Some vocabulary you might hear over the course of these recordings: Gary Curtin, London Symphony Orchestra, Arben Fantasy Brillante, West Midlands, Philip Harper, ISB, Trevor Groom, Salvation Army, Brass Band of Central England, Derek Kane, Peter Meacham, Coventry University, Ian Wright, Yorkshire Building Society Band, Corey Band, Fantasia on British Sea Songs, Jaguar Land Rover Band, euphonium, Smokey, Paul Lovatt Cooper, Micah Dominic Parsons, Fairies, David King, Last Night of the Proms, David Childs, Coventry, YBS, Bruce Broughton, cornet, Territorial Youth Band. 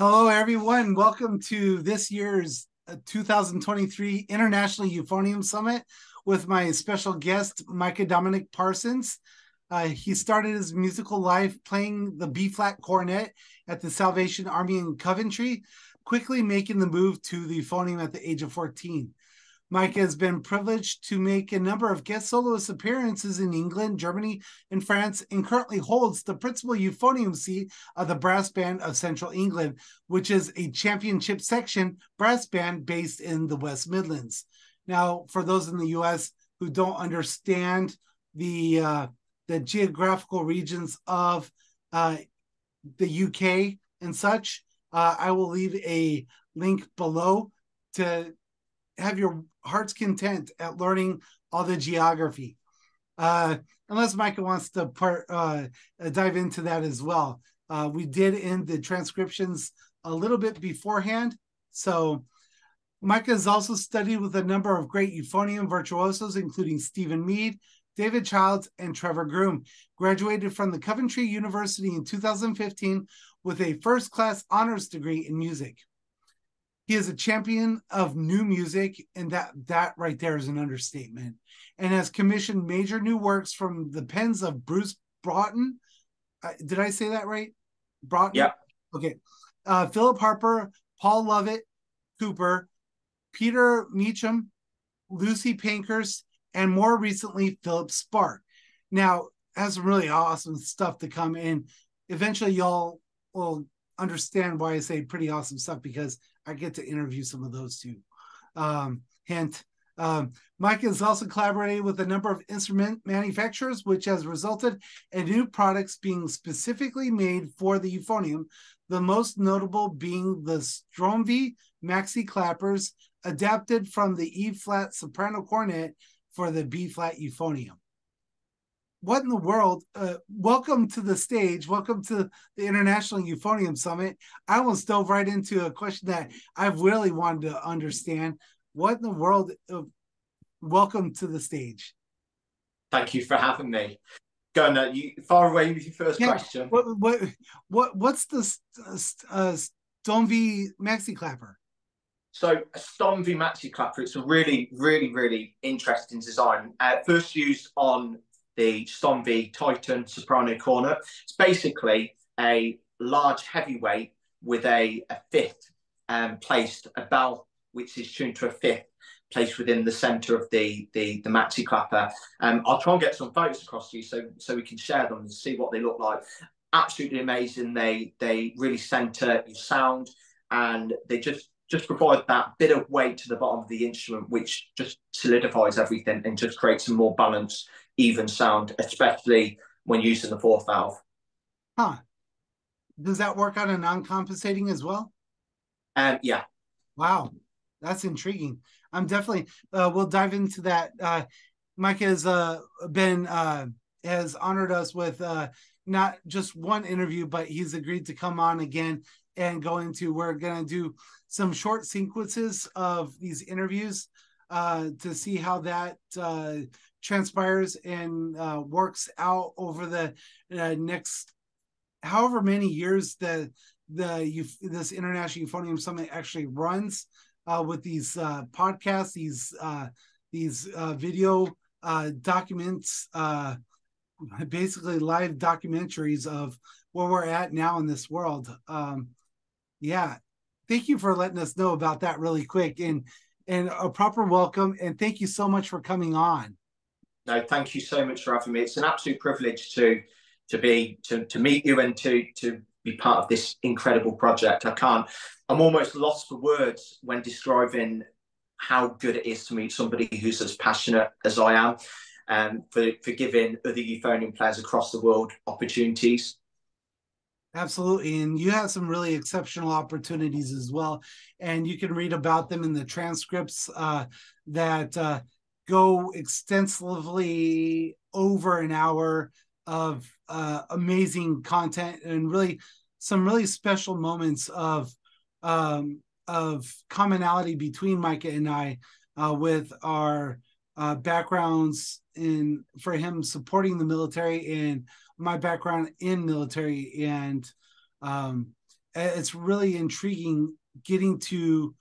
Hello, everyone. Welcome to this year's 2023 International Euphonium Summit with my special guest, Micah Dominic Parsons. He started his musical life playing the B-flat cornet at the Salvation Army in Coventry, quickly making the move to the euphonium at the age of 14. Micah has been privileged to make a number of guest soloist appearances in England, Germany, and France, and currently holds the principal euphonium seat of the Brass Band of Central England, which is a championship section brass band based in the West Midlands. Now, for those in the U.S. who don't understand the geographical regions of the U.K. and such, I will leave a link below to have your heart's content at learning all the geography, unless Micah wants to dive into that as well. We did end the transcriptions a little bit beforehand. So Micah has also studied with a number of great euphonium virtuosos, including Stephen Mead, David Childs, and Trevor Groom. Graduated from the Coventry University in 2015 with a first-class honors degree in music. He is a champion of new music, and that right there is an understatement, and has commissioned major new works from the pens of Bruce Broughton. Did I say that right? Broughton? Yep. Okay. Philip Harper, Paul Lovatt Cooper, Peter Meacham, Lucy Pankhurst, and more recently, Philip Spark. Now, has some really awesome stuff to come in. Eventually, y'all will understand why I say pretty awesome stuff, because I get to interview some of those too. Hint. Micah has also collaborated with a number of instrument manufacturers, which has resulted in new products being specifically made for the euphonium, the most notable being the Stomvi MaxiClappers, adapted from the E-flat soprano cornet for the B-flat euphonium. What in the world? Welcome to the stage. Welcome to the International Euphonium Summit. I almost dove right into a question that I've really wanted to understand. What in the world? Welcome to the stage. Thank you for having me. Gunnar, you far away with your first question. What's the Stomvi MaxiClapper? So a Stomvi MaxiClapper, it's a really interesting design. First used on the Stomvi Titan soprano cornet. It's basically a large heavyweight with a fifth placed, a bell which is tuned to a fifth placed within the centre of the MaxiClapper. I'll try and get some photos across to you so we can share them and see what they look like. Absolutely amazing. They really centre your sound, and they just provide that bit of weight to the bottom of the instrument, which just solidifies everything and just creates a more balanced, even sound, especially when using the fourth valve. Huh. Does that work on a non-compensating as well? Yeah. Wow. That's intriguing. I'm definitely, we'll dive into that. Micah has has honored us with not just one interview, but he's agreed to come on again and go into, we're going to do some short sequences of these interviews to see how that transpires and works out over the next however many years that this International Euphonium Summit actually runs, with these podcasts, these video documents, basically live documentaries of where we're at now in this world. Yeah, thank you for letting us know about that really quick, and a proper welcome, and thank you so much for coming on. No, thank you so much for having me. It's an absolute privilege to meet you and to be part of this incredible project. I'm almost lost for words when describing how good it is to meet somebody who's as passionate as I am, for giving other euphonium players across the world opportunities. Absolutely, and you have some really exceptional opportunities as well, and you can read about them in the transcripts that go extensively over an hour of amazing content, and really some really special moments of commonality between Micah and I, with our backgrounds, in for him supporting the military and my background in military, and it's really intriguing getting to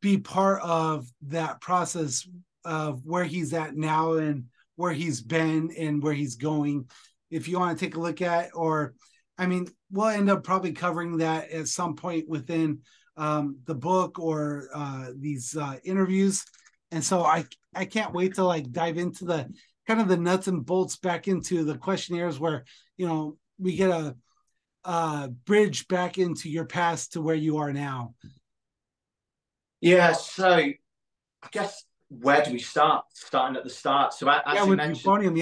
be part of that process of where he's at now and where he's been and where he's going. If you want to take a look at, or I mean, we'll end up probably covering that at some point within the book or these interviews. And so I can't wait to like dive into the kind of the nuts and bolts back into the questionnaires where, you know, we get a bridge back into your past to where you are now. Yeah, so I guess where do we start? Starting at the start. So as you mentioned, euphonium,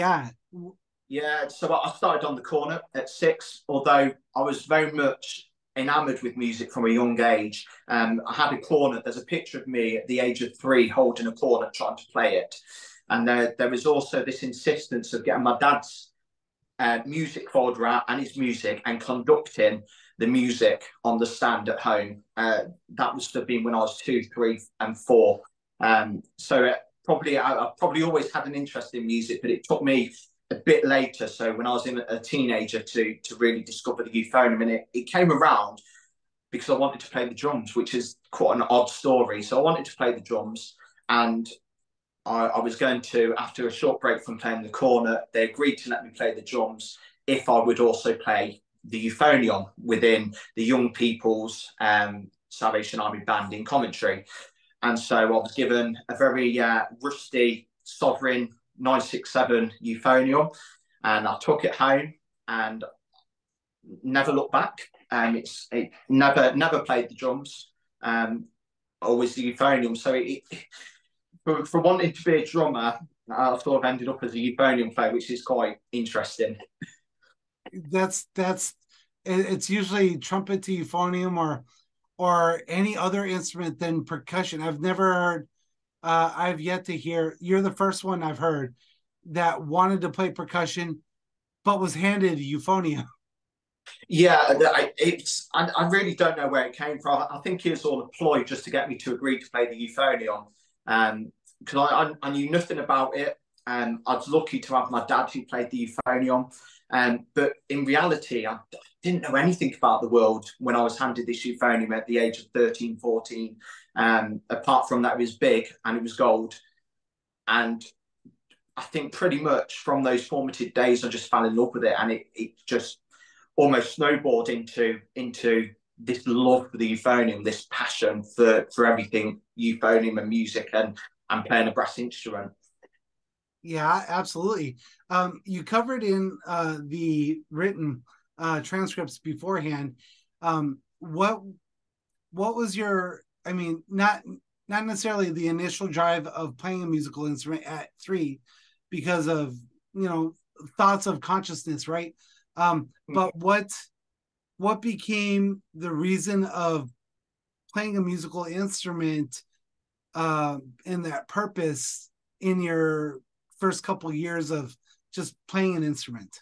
yeah. So I started on the cornet at 6, although I was very much enamoured with music from a young age. I had a cornet. There's a picture of me at the age of 3 holding a cornet, trying to play it. And there was also this insistence of getting my dad's music folder out and his music and conducting the music on the stand at home. That must have been when I was 2, 3 and 4. So I probably always had an interest in music, but it took me a bit later. So when I was a teenager to really discover the euphonium, and it came around because I wanted to play the drums, which is quite an odd story. So I wanted to play the drums, and I was going to, after a short break from playing the cornet, they agreed to let me play the drums if I would also play the euphonium within the Young People's Salvation Army Band in Coventry. And so I was given a very rusty Sovereign 967 euphonium, and I took it home and never looked back. And it never played the drums, always the euphonium. So for wanting to be a drummer, I sort of ended up as a euphonium player, which is quite interesting. It's usually trumpet to euphonium or any other instrument than percussion. I've never heard, I've yet to hear, you're the first one I've heard that wanted to play percussion, but was handed euphonium. Yeah, I really don't know where it came from. I think it was all a ploy just to get me to agree to play the euphonium, because I knew nothing about it. I was lucky to have my dad who played the euphonium, but in reality, I didn't know anything about the world when I was handed this euphonium at the age of 13, 14. Apart from that, it was big and it was gold. And I think pretty much from those formative days, I just fell in love with it, and it just almost snowballed into this love for the euphonium, this passion for everything euphonium and music and playing a brass instrument. Yeah, absolutely. You covered in the written transcripts beforehand. What was your, I mean, not necessarily the initial drive of playing a musical instrument at 3 because of, you know, thoughts of consciousness, right? But what became the reason of playing a musical instrument and that purpose in your first couple of years of just playing an instrument?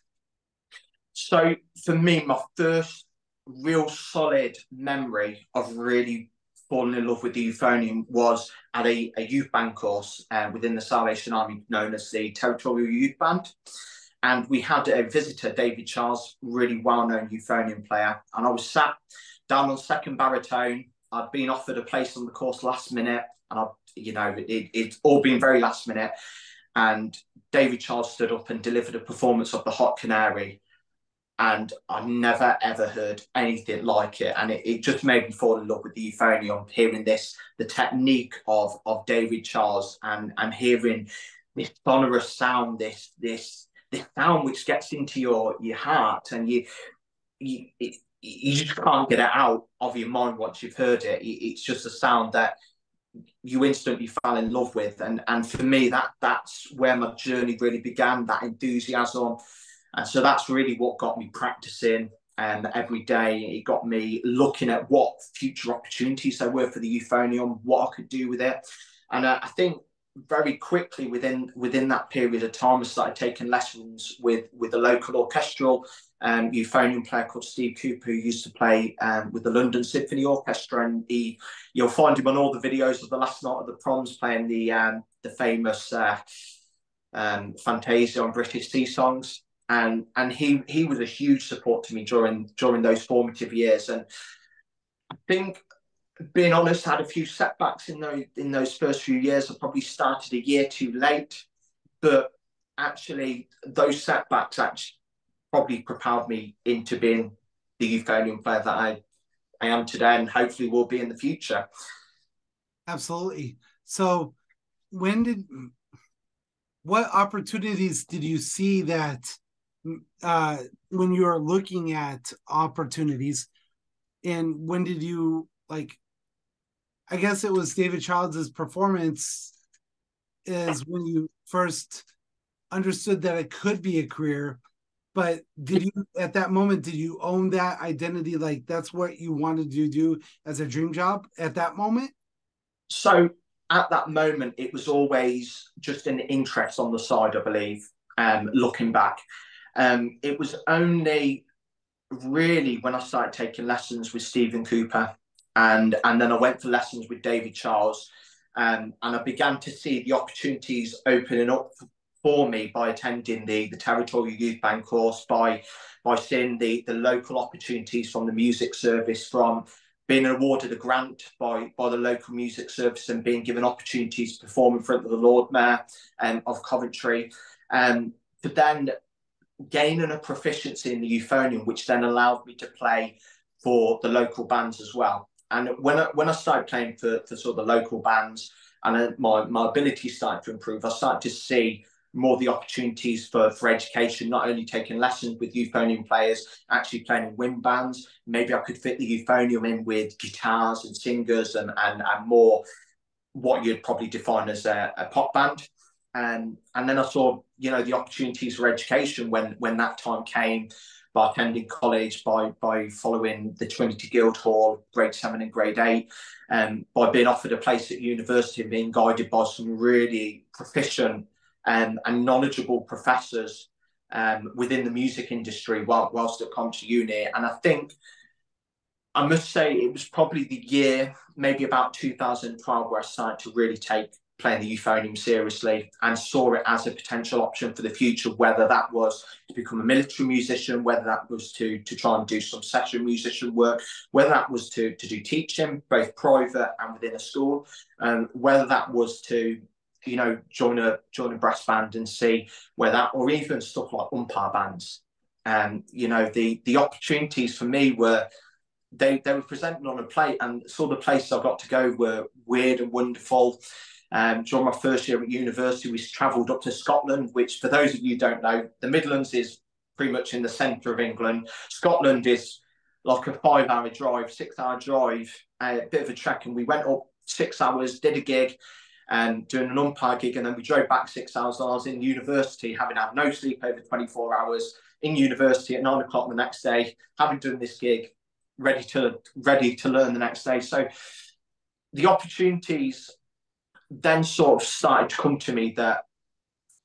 So for me, my first real solid memory of really falling in love with the euphonium was at a youth band course within the Salvation Army, known as the Territorial Youth Band. And we had a visitor, David Childs, really well-known euphonium player. And I was sat down on second baritone. I'd been offered a place on the course last minute. And it's all been very last minute. And David Childs stood up and delivered a performance of The Hot Canary. And I never, ever heard anything like it. And it just made me fall in love with the euphonium, hearing this, the technique of David Childs, and hearing this sonorous sound, this sound which gets into your heart, and you just can't get it out of your mind once you've heard it. It's just a sound that you instantly fell in love with, and for me that's where my journey really began, that enthusiasm. And so that's really what got me practicing every day. It got me looking at what future opportunities there were for the euphonium, what I could do with it. And I think very quickly within that period of time I started taking lessons with a local orchestral euphonium player called Steve Cooper, who used to play with the London Symphony Orchestra, and you'll find him on all the videos of the Last Night of the Proms playing the famous Fantasia on British Sea Songs. And he was a huge support to me during those formative years. And I think, being honest, I had a few setbacks in those first few years. I probably started a year too late, but actually those setbacks probably propelled me into being the euphonium player that I am today, and hopefully will be in the future. Absolutely. So what opportunities did you see that when you were looking at opportunities, and when did you, I guess it was David Childs' performance is when you first understood that it could be a career, but did you, at that moment, did you own that identity? Like, that's what you wanted to do as a dream job at that moment? So at that moment, it was always just an interest on the side, I believe, looking back. It was only really when I started taking lessons with Stephen Cooper, and then I went for lessons with David Childs, and I began to see the opportunities opening up for me by attending the Territorial Youth Band course, by seeing the local opportunities from the music service, from being awarded a grant by the local music service and being given opportunities to perform in front of the Lord Mayor of Coventry. But then gaining a proficiency in the euphonium, which then allowed me to play for the local bands as well. And when I started playing for sort of the local bands, and my ability started to improve, I started to see more the opportunities for education, not only taking lessons with euphonium players, actually playing in wind bands. Maybe I could fit the euphonium in with guitars and singers and more what you'd probably define as a pop band. And then I saw, the opportunities for education when that time came, by attending college, by following the Trinity Guild Hall, grade 7 and grade 8, by being offered a place at university and being guided by some really proficient and knowledgeable professors within the music industry whilst at Coventry Uni. And I think, I must say, it was probably the year, maybe about 2012, where I started to really take playing the euphonium seriously and saw it as a potential option for the future, whether that was to become a military musician, whether that was to try and do some session musician work, whether that was to do teaching, both private and within a school, whether that was to join a brass band and see where that, or even stuff like umpire bands. The opportunities for me were, they were presented on a plate, and sort of the places I got to go were weird and wonderful. During my first year at university, we travelled up to Scotland, which, for those of you who don't know, the Midlands is pretty much in the centre of England. Scotland is like a 5-hour drive, 6-hour drive, a bit of a trek, and we went up 6 hours, did a gig, doing an umpire gig, and then we drove back 6 hours. And I was in university, having had no sleep over 24 hours in university at 9 o'clock the next day, having done this gig, ready to learn the next day. So the opportunities then sort of started to come to me, that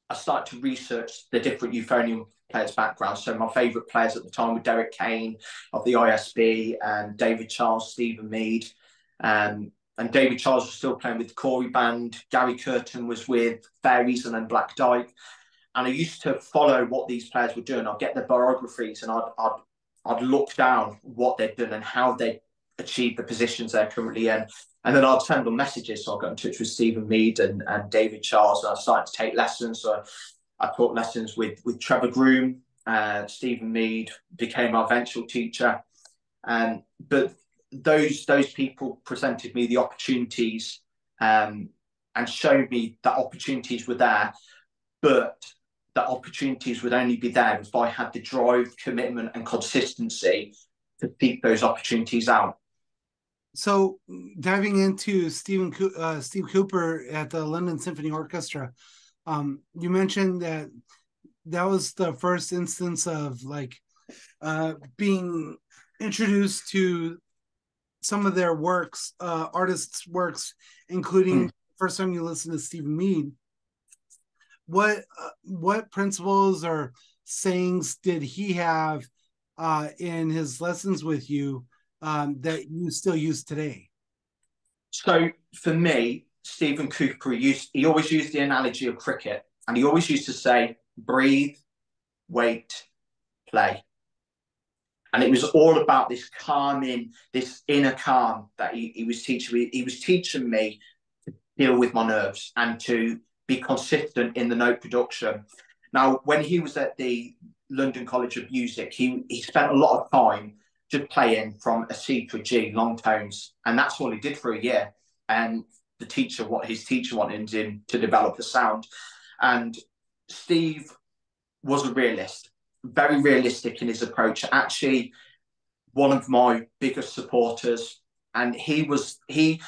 I started to research the different euphonium players' backgrounds. So my favourite players at the time were Derek Kane of the ISB, and David Childs, Stephen Mead, and David Childs was still playing with the Corey Band. Gary Curtin was with Fairies and then Black Dyke. And I used to follow what these players were doing. I'd get their biographies, and I'd look down what they'd done and how they achieved the positions they're currently in. And then I'd send them messages. So I got in touch with Stephen Mead and David Childs, and I started to take lessons. So I taught lessons with Trevor Groom. Stephen Mead became our eventual teacher. But those people presented me the opportunities, and showed me that opportunities were there, but that opportunities would only be there if I had the drive, commitment and consistency to seek those opportunities out. So diving into Steve Cooper at the London Symphony Orchestra, you mentioned that was the first instance of being introduced to some of their works, artists' works, including first time you listened to Stephen Mead. What principles or sayings did he have in his lessons with you that you still use today? So for me, Stephen Cooper, he always used the analogy of cricket, and he always used to say, breathe, wait, play. And it was all about this calming, this inner calm that he was teaching me. He was teaching me to deal with my nerves and to be consistent in the note production. Now, when he was at the London College of Music, he spent a lot of time just playing from a C to a G, long tones. And that's all he did for a year. And the teacher, what his teacher wanted him to develop the sound. And Steve was a realist. Very realistic in his approach. Actually, one of my biggest supporters, and he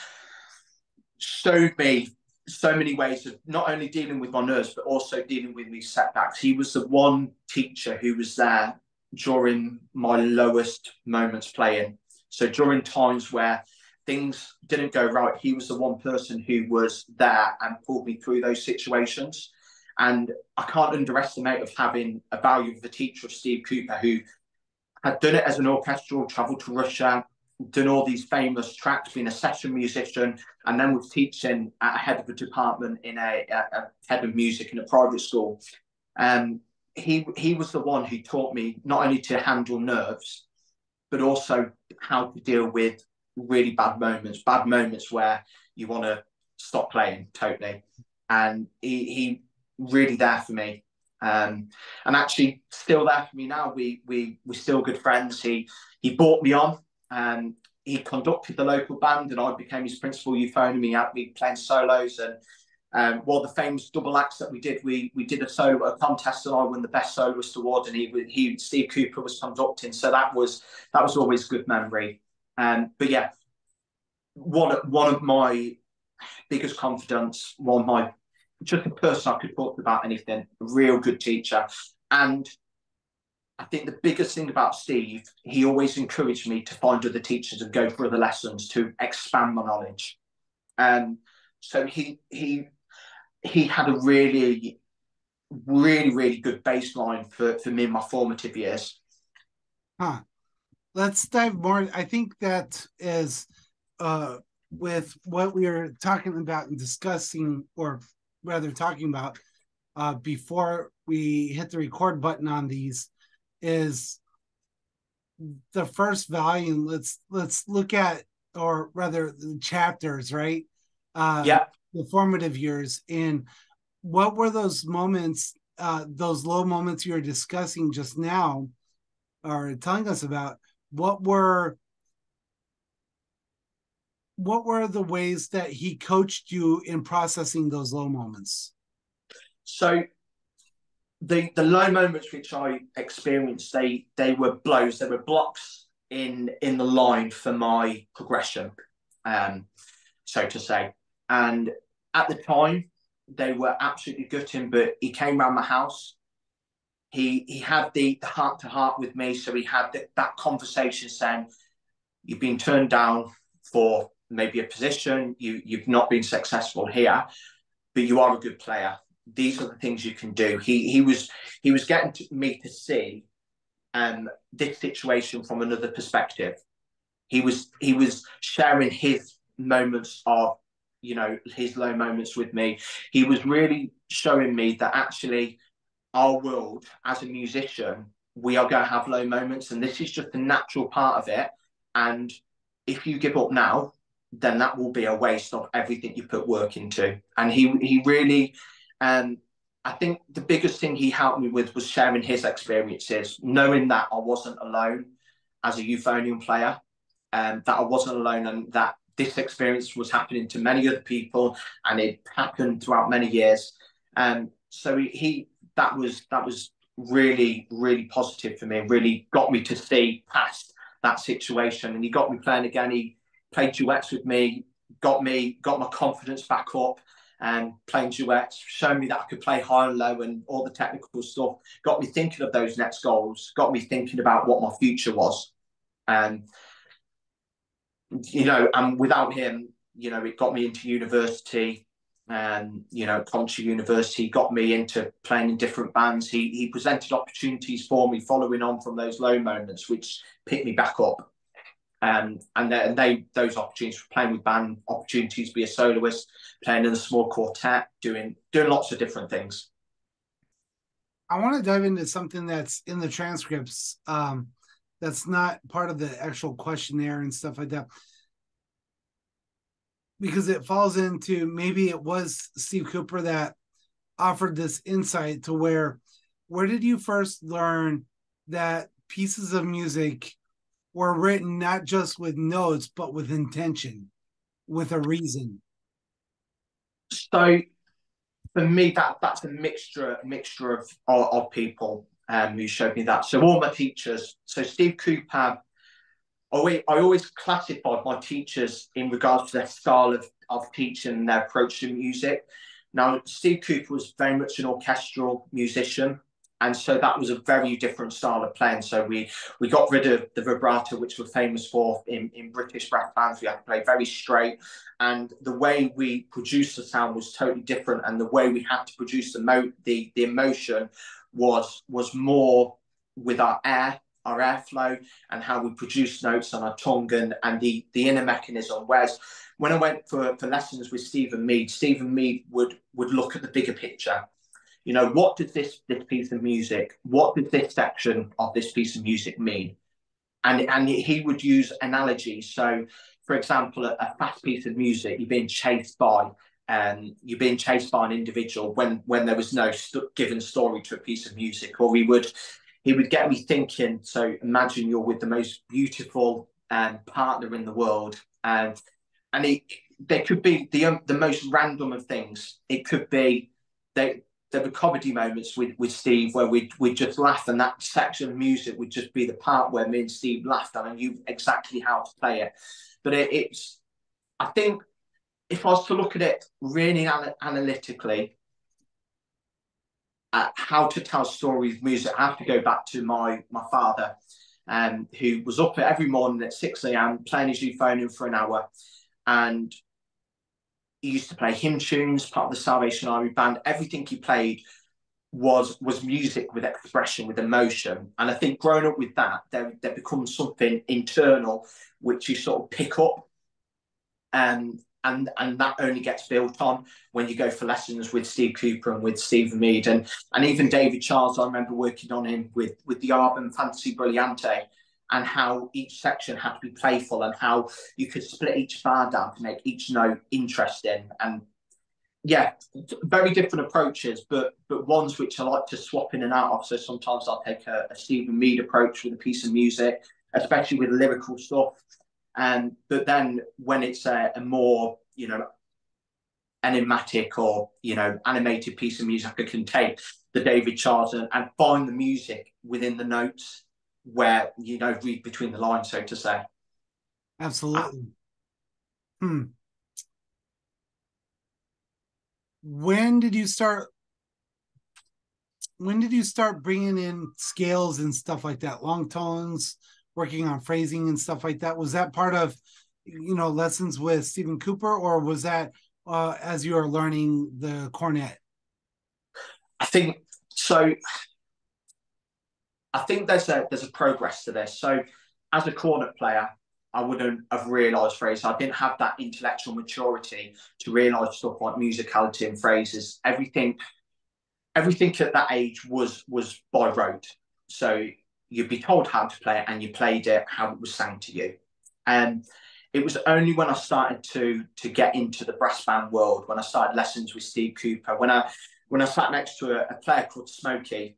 showed me so many ways of not only dealing with my nerves, but also dealing with these setbacks. He was the one teacher who was there during my lowest moments playing. So during times where things didn't go right, he was the one person who was there and pulled me through those situations. And I can't underestimate of having a value of the teacher of Steve Cooper, who had done it as an orchestral, travelled to Russia, done all these famous tracks, been a session musician, and then was teaching at a head of a department in a head of music in a private school. He was the one who taught me not only to handle nerves, but also how to deal with really bad moments where you want to stop playing totally. And he really there for me, and actually still there for me now. We're still good friends. He brought me on, and he conducted the local band, and I became his principal euphonium. He had me playing solos, and well, the famous double acts that we did, we did a solo contest, and I won the best soloist award, and he Steve Cooper was conducting. So that was always a good memory. But yeah, one of my biggest confidants, one of my just a person I could talk about anything, a real good teacher. And I think the biggest thing about Steve, he always encouraged me to find other teachers and go for other lessons to expand my knowledge. So he had a really good baseline for me in my formative years. Huh. Let's dive more. I think that is with what we were talking about and discussing, or rather talking about before we hit the record button on these, is the first volume. Let's look at, or rather the chapters, right? Yeah. The formative years. And what were those moments, those low moments you were discussing just now, or telling us about? What were the ways that he coached you in processing those low moments? So the low moments which I experienced, they were blows, they were blocks in the line for my progression, so to say. And at the time, they were absolutely gutting, but he came round my house. He had the heart-to-heart with me, so he had that conversation saying, you've been turned down for maybe a position, you've not been successful here, but you are a good player. These are the things you can do. He was getting me to see this situation from another perspective. He was sharing his moments of, you know, his low moments with me. He was really showing me that actually our world as a musician, we are going to have low moments, and this is just the natural part of it. And if you give up now, then that will be a waste of everything you put work into. And he really, I think the biggest thing he helped me with was sharing his experiences, knowing that I wasn't alone as a euphonium player, that I wasn't alone, and that this experience was happening to many other people, and it happened throughout many years. So that was really positive for me, really got me to see past that situation. And he got me playing again. He played duets with me, got my confidence back up, and playing duets, showed me that I could play high and low and all the technical stuff, got me thinking of those next goals, got me thinking about what my future was. And, you know, and without him, you know, it got me into university, and, you know, Coventry University, got me into playing in different bands. He presented opportunities for me following on from those low moments, which picked me back up. And those opportunities were playing with band, opportunities to be a soloist, playing in a small quartet, doing lots of different things. I want to dive into something that's in the transcripts that's not part of the actual questionnaire and stuff like that, because it falls into maybe it was Steve Cooper that offered this insight to where did you first learn that pieces of music were written not just with notes, but with intention, with a reason? So for me, that's a mixture of people who showed me that. So all my teachers, so Steve Cooper, I always classified my teachers in regards to their style of teaching and their approach to music. Now, Steve Cooper was very much an orchestral musician, and so that was a very different style of playing. So we got rid of the vibrato, which we're famous for in British brass bands. We had to play very straight, and the way we produced the sound was totally different, and the way we had to produce the emotion was more with our airflow and how we produce notes on our tongue and the inner mechanism. Whereas when I went for lessons with Stephen Mead, Stephen Mead would look at the bigger picture. You know, what did this piece of music, what did this section of this piece of music mean? And he would use analogies. So, for example, a fast piece of music, you're being chased by an individual when there was no given story to a piece of music. Or he would get me thinking. So imagine you're with the most beautiful partner in the world, and there could be the most random of things. It could be there were comedy moments with Steve where we'd just laugh, and that section of music would just be the part where me and Steve laughed, and I knew exactly how to play it. But it's, I think, if I was to look at it really analytically, how to tell stories with music, I have to go back to my father, who was up every morning at 6 a.m, playing his euphonium for an hour, and he used to play hymn tunes, part of the Salvation Army band. Everything he played was music with expression, with emotion. And I think growing up with that, there becomes something internal which you sort of pick up, and that only gets built on when you go for lessons with Steve Cooper and with Stephen Mead and even David Childs. I remember working on him with the Arben Fantasy Brillante, and how each section had to be playful, and how you could split each bar down to make each note interesting. And yeah, very different approaches, but ones which I like to swap in and out of. So sometimes I'll take a Stephen Mead approach with a piece of music, especially with lyrical stuff. But then when it's a more, you know, enigmatic or, you know, animated piece of music, I can take the David Childs and find the music within the notes, where, you know, read between the lines, so to say. Absolutely. When did you start bringing in scales and stuff like that, long tones, working on phrasing and stuff like that? Was that part of, you know, lessons with Stephen Cooper, or was that as you were learning the cornet? I think so. I think there's a progress to this. So as a cornet player, I wouldn't have realised phrases. I didn't have that intellectual maturity to realise stuff like musicality and phrases. Everything at that age was by rote. So you'd be told how to play it, and you played it how it was sang to you. And it was only when I started to get into the brass band world, when I started lessons with Steve Cooper, when I sat next to a player called Smokey.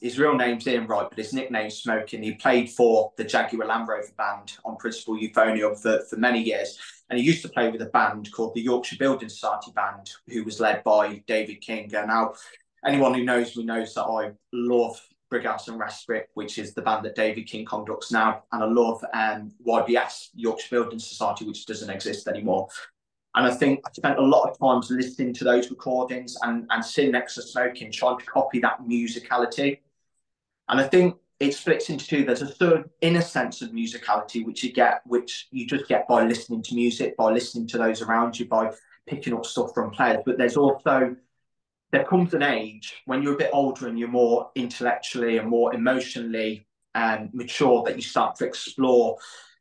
His real name's Ian Wright, but his nickname's Smokey, and he played for the Jaguar Land Rover band on principal euphonium for many years. And he used to play with a band called the Yorkshire Building Society Band, who was led by David King. And now anyone who knows me knows that I love Brighouse and Rastrick, which is the band that David King conducts now, and I love YBS, Yorkshire Building Society, which doesn't exist anymore. And I think I spent a lot of time listening to those recordings and sitting next to Smokey and trying to copy that musicality. And I think it splits into two. There's a third inner sense of musicality, which you just get by listening to music, by listening to those around you, by picking up stuff from players. But there's also, there comes an age when you're a bit older and you're more intellectually and more emotionally mature, that you start to explore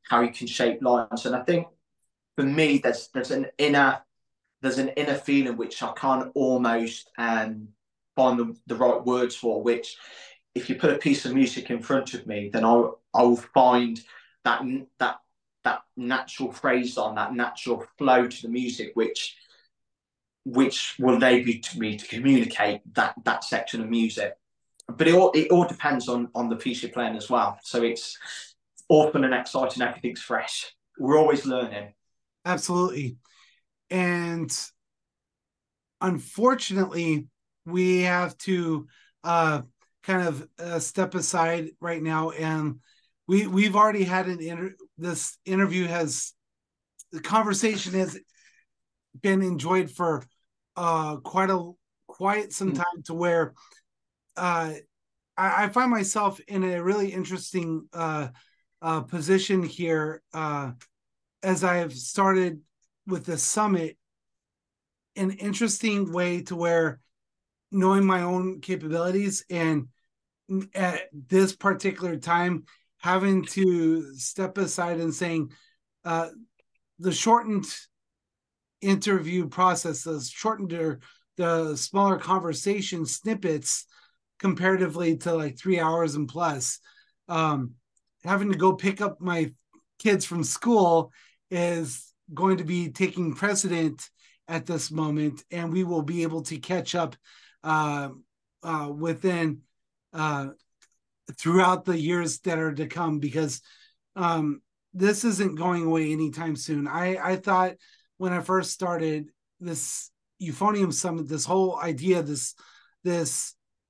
how you can shape lines. And I think, for me, there's an inner feeling which I can't almost find the right words for, which if you put a piece of music in front of me, then I'll find that natural phrase on that natural flow to the music, which will enable me to communicate that section of music. But it all depends on the piece you're playing as well. So it's open and exciting. Everything's fresh. We're always learning. Absolutely. And unfortunately, we have to step aside right now. And we've already had the conversation has been enjoyed for quite some time, to where I find myself in a really interesting position here as I've started with the summit, an interesting way to where knowing my own capabilities, and at this particular time having to step aside and saying the shortened interview process, those shortened or the smaller conversation snippets comparatively to like 3 hours and plus, having to go pick up my kids from school is going to be taking precedent at this moment, and we will be able to catch up within throughout the years that are to come, because this isn't going away anytime soon. I thought when I first started this Euphonium Summit, this whole idea, this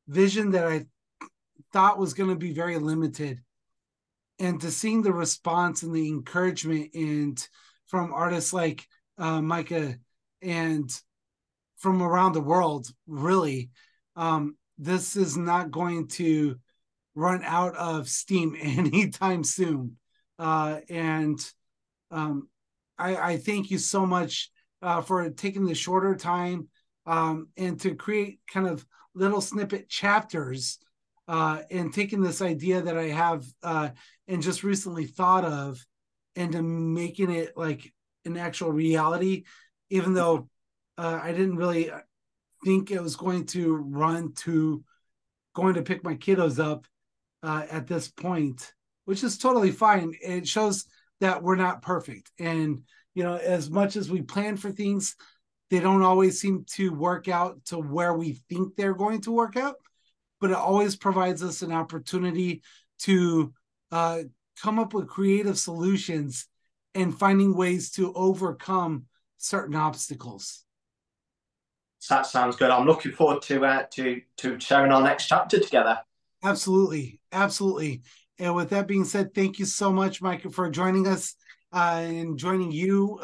vision that I thought was going to be very limited, and to seeing the response and the encouragement and from artists like Micah and from around the world, really, this is not going to run out of steam anytime soon. I thank you so much for taking the shorter time and to create kind of little snippet chapters and taking this idea that I have and just recently thought of and to making it like an actual reality, even though I didn't really think it was going to going to pick my kiddos up at this point, which is totally fine. It shows that we're not perfect. And, you know, as much as we plan for things, they don't always seem to work out to where we think they're going to work out, but it always provides us an opportunity to come up with creative solutions and finding ways to overcome certain obstacles. That sounds good. I'm looking forward to sharing our next chapter together. Absolutely. Absolutely. And with that being said, thank you so much, Micah, for joining us and joining you.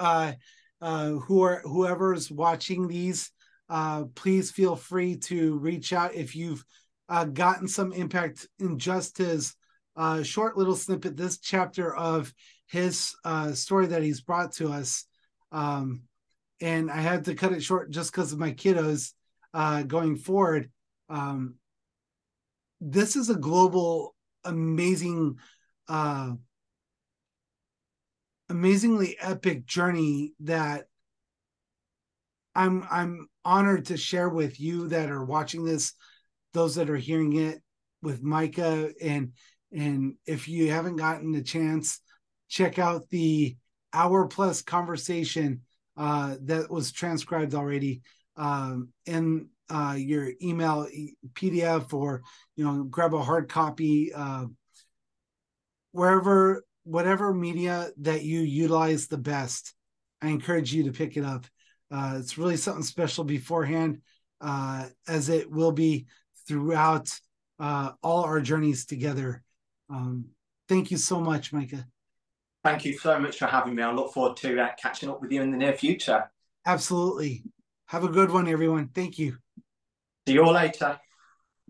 Whoever's watching these, please feel free to reach out if you've gotten some impact in just his short little snippet, this chapter of his story that he's brought to us. And I had to cut it short just because of my kiddos going forward. This is a global, amazing amazingly epic journey that I'm honored to share with you that are watching this, those that are hearing it with Micah. And if you haven't gotten the chance, check out the hour plus conversation that was transcribed already in your email PDF, or, you know, grab a hard copy wherever, whatever media that you utilize the best. I encourage you to pick it up. It's really something special beforehand, as it will be throughout all our journeys together. Thank you so much, Micah. Thank you so much for having me. I look forward to catching up with you in the near future. Absolutely. Have a good one, everyone. Thank you. See you all later.